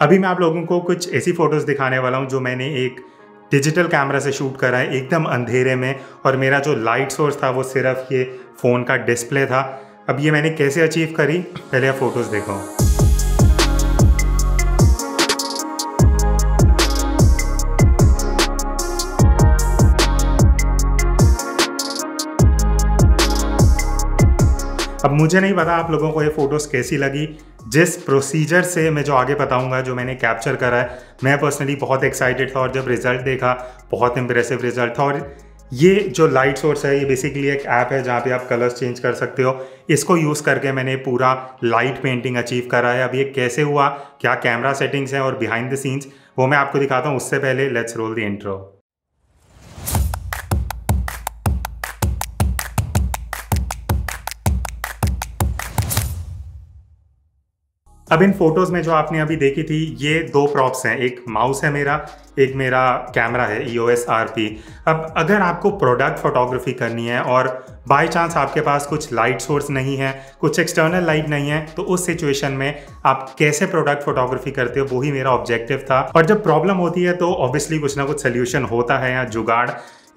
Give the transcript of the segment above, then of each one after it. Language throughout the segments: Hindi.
अभी मैं आप लोगों को कुछ ऐसी फ़ोटोज़ दिखाने वाला हूं जो मैंने एक डिजिटल कैमरा से शूट करा है एकदम अंधेरे में, और मेरा जो लाइट सोर्स था वो सिर्फ ये फ़ोन का डिस्प्ले था। अब ये मैंने कैसे अचीव करी, पहले आप फ़ोटोज़ देखो। अब मुझे नहीं पता आप लोगों को ये फ़ोटोज़ कैसी लगी। जिस प्रोसीजर से मैं जो आगे बताऊंगा, जो मैंने कैप्चर करा है, मैं पर्सनली बहुत एक्साइटेड था और जब रिज़ल्ट देखा बहुत इम्प्रेसिव रिज़ल्ट था। और ये जो लाइट सोर्स है ये बेसिकली एक ऐप है जहाँ पे आप कलर्स चेंज कर सकते हो। इसको यूज़ करके मैंने पूरा लाइट पेंटिंग अचीव करा है। अब ये कैसे हुआ, क्या कैमरा सेटिंग्स हैं और बिहाइंड द सीन्स, वो मैं आपको दिखाता हूँ। उससे पहले लेट्स रोल द इंट्रो। अब इन फोटोज़ में जो आपने अभी देखी थी, ये दो प्रॉप्स हैं, एक माउस है मेरा, एक मेरा कैमरा है ESRP। अब अगर आपको प्रोडक्ट फोटोग्राफी करनी है और बाय चांस आपके पास कुछ लाइट सोर्स नहीं है, कुछ एक्सटर्नल लाइट नहीं है, तो उस सिचुएशन में आप कैसे प्रोडक्ट फोटोग्राफी करते हो, वो ही मेरा ऑब्जेक्टिव था। और जब प्रॉब्लम होती है तो ऑब्वियसली कुछ ना कुछ सोल्यूशन होता है या जुगाड़।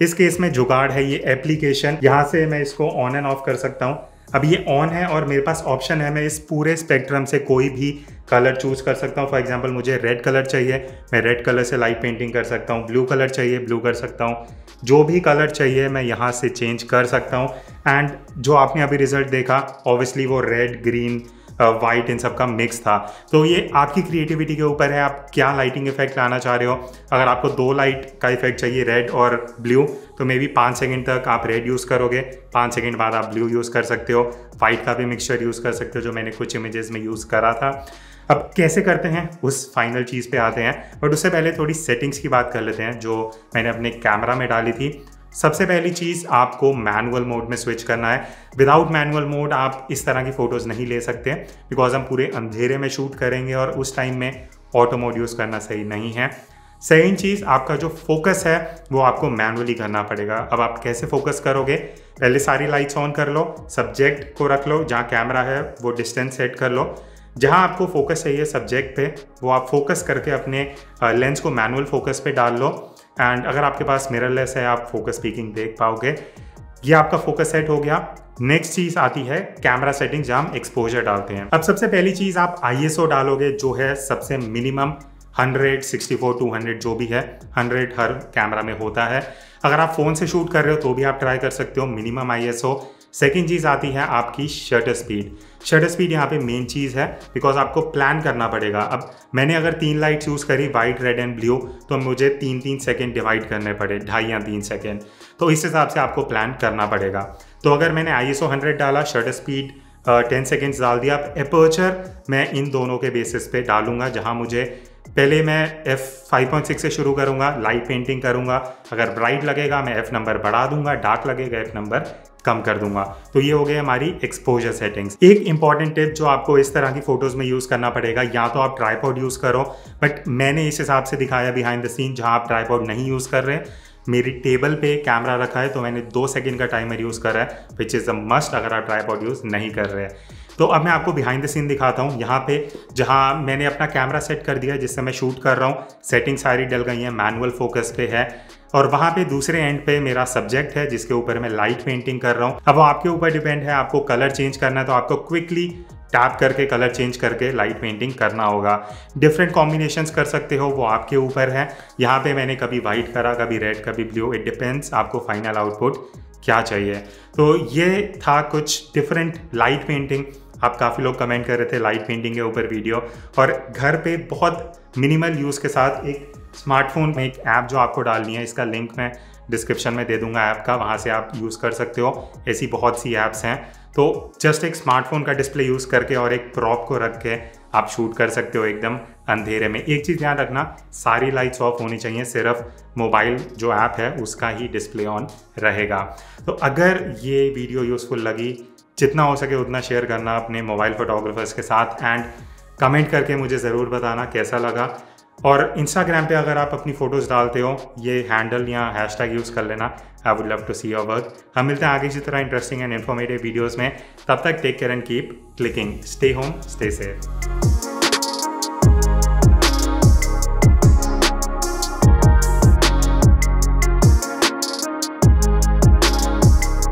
इस केस में जुगाड़ है ये एप्लीकेशन। यहाँ से मैं इसको ऑन एंड ऑफ कर सकता हूँ। अब ये ऑन है और मेरे पास ऑप्शन है, मैं इस पूरे स्पेक्ट्रम से कोई भी कलर चूज़ कर सकता हूँ। फॉर एग्जांपल मुझे रेड कलर चाहिए, मैं रेड कलर से लाइट पेंटिंग कर सकता हूँ। ब्लू कलर चाहिए, ब्लू कर सकता हूँ। जो भी कलर चाहिए मैं यहाँ से चेंज कर सकता हूँ। एंड जो आपने अभी रिजल्ट देखा, ऑब्वियसली वो रेड, ग्रीन, वाइट, इन सब का मिक्स था। तो ये आपकी क्रिएटिविटी के ऊपर है, आप क्या लाइटिंग इफेक्ट लाना चाह रहे हो। अगर आपको दो लाइट का इफेक्ट चाहिए, रेड और ब्लू, तो मे बी 5 सेकेंड तक आप रेड यूज़ करोगे, 5 सेकेंड बाद आप ब्लू यूज़ कर सकते हो। वाइट का भी मिक्सचर यूज़ कर सकते हो, जो मैंने कुछ इमेजेस में यूज़ करा था। अब कैसे करते हैं, उस फाइनल चीज़ पे आते हैं, बट उससे पहले थोड़ी सेटिंग्स की बात कर लेते हैं जो मैंने अपने कैमरा में डाली थी। सबसे पहली चीज़, आपको मैनुअल मोड में स्विच करना है। विदाउट मैनुअल मोड आप इस तरह की फ़ोटोज़ नहीं ले सकते, बिकॉज हम पूरे अंधेरे में शूट करेंगे और उस टाइम में ऑटो मोड यूज़ करना सही नहीं है। सेकेंड चीज़, आपका जो फोकस है वो आपको मैनुअली करना पड़ेगा। अब आप कैसे फोकस करोगे, पहले सारी लाइट्स ऑन कर लो, सब्जेक्ट को रख लो, जहाँ कैमरा है वो डिस्टेंस सेट कर लो। जहाँ आपको फोकस चाहिए सब्जेक्ट पे, वो आप फोकस करके अपने लेंस को मैनुअल फोकस पे डाल लो। एंड अगर आपके पास मिररलेस है आप फोकस पीकिंग देख पाओगे। ये आपका फोकस सेट हो गया। नेक्स्ट चीज़ आती है कैमरा सेटिंग, जहाँ हम एक्सपोजर डालते हैं। अब सबसे पहली चीज़, आप ISO डालोगे, जो है सबसे मिनिमम 100, 64, 200 जो भी है, 100 हर कैमरा में होता है। अगर आप फ़ोन से शूट कर रहे हो तो भी आप ट्राई कर सकते हो मिनिमम ISO। सेकेंड चीज़ आती है आपकी शटर स्पीड। शटर स्पीड यहाँ पे मेन चीज़ है, बिकॉज आपको प्लान करना पड़ेगा। अब मैंने अगर 3 लाइट यूज़ करी, वाइट, रेड एंड ब्लू, तो मुझे 3 सेकेंड डिवाइड करने पड़े, 2.5 या 3 सेकेंड, तो इस हिसाब से आपको प्लान करना पड़ेगा। तो अगर मैंने ISO 100 डाला, शटर स्पीड 10 सेकेंड्स डाल दिया। अब एपर्चर मैं इन दोनों के बेसिस पे डालूंगा, जहाँ मुझे पहले मैं f/5.6 से शुरू करूँगा, लाइट पेंटिंग करूँगा। अगर ब्राइट लगेगा मैं f नंबर बढ़ा दूंगा, डार्क लगेगा f नंबर कम कर दूंगा। तो ये हो गई हमारी एक्सपोजर सेटिंग्स। एक इंपॉर्टेंट टिप जो आपको इस तरह की फ़ोटोज़ में यूज़ करना पड़ेगा, या तो आप ट्राईपॉड यूज़ करो, बट मैंने इस हिसाब से दिखाया बिहाइंड द सीन जहाँ आप ट्राईपॉड नहीं यूज़ कर रहे। मेरी टेबल पे कैमरा रखा है तो मैंने 2 सेकेंड का टाइमर यूज़ करा है, विच इज़ अ मस्ट अगर आप ट्राईपॉड यूज़ नहीं कर रहे हैं। तो अब मैं आपको बिहाइंड द सीन दिखाता हूँ। यहाँ पे जहाँ मैंने अपना कैमरा सेट कर दिया है, जिससे मैं शूट कर रहा हूँ, सेटिंग सारी डल गई है, मैनुअल फोकस पे है, और वहाँ पे दूसरे एंड पे मेरा सब्जेक्ट है जिसके ऊपर मैं लाइट पेंटिंग कर रहा हूँ। अब वो आपके ऊपर डिपेंड है, आपको कलर चेंज करना है तो आपको क्विकली टैप करके कलर चेंज करके लाइट पेंटिंग करना होगा। डिफरेंट कॉम्बिनेशंस कर सकते हो, वो आपके ऊपर है। यहाँ पे मैंने कभी वाइट करा, कभी रेड, कभी ब्लू, इट डिपेंड्स आपको फाइनल आउटपुट क्या चाहिए। तो ये था कुछ डिफरेंट लाइट पेंटिंग। आप काफ़ी लोग कमेंट कर रहे थे लाइट पेंटिंग के ऊपर वीडियो, और घर पे बहुत मिनिमल यूज़ के साथ एक स्मार्टफोन में एक ऐप जो आपको डालनी है, इसका लिंक मैं डिस्क्रिप्शन में दे दूंगा ऐप का, वहाँ से आप यूज़ कर सकते हो। ऐसी बहुत सी ऐप्स हैं। तो जस्ट एक स्मार्टफोन का डिस्प्ले यूज़ करके और एक प्रॉप को रख के आप शूट कर सकते हो एकदम अंधेरे में। एक चीज़ ध्यान रखना, सारी लाइट्स ऑफ होनी चाहिए, सिर्फ मोबाइल जो ऐप है उसका ही डिस्प्ले ऑन रहेगा। तो अगर ये वीडियो यूज़फुल लगी, जितना हो सके उतना शेयर करना अपने मोबाइल फोटोग्राफर्स के साथ, एंड कमेंट करके मुझे ज़रूर बताना कैसा लगा। और इंस्टाग्राम पे अगर आप अपनी फ़ोटोज़ डालते हो, ये हैंडल या हैशटैग यूज़ कर लेना, I would love to see your work. हम मिलते हैं आगे इसी तरह इंटरेस्टिंग एंड इन्फॉर्मेटिव वीडियोज़ में। तब तक take care and keep clicking. Stay home, stay safe.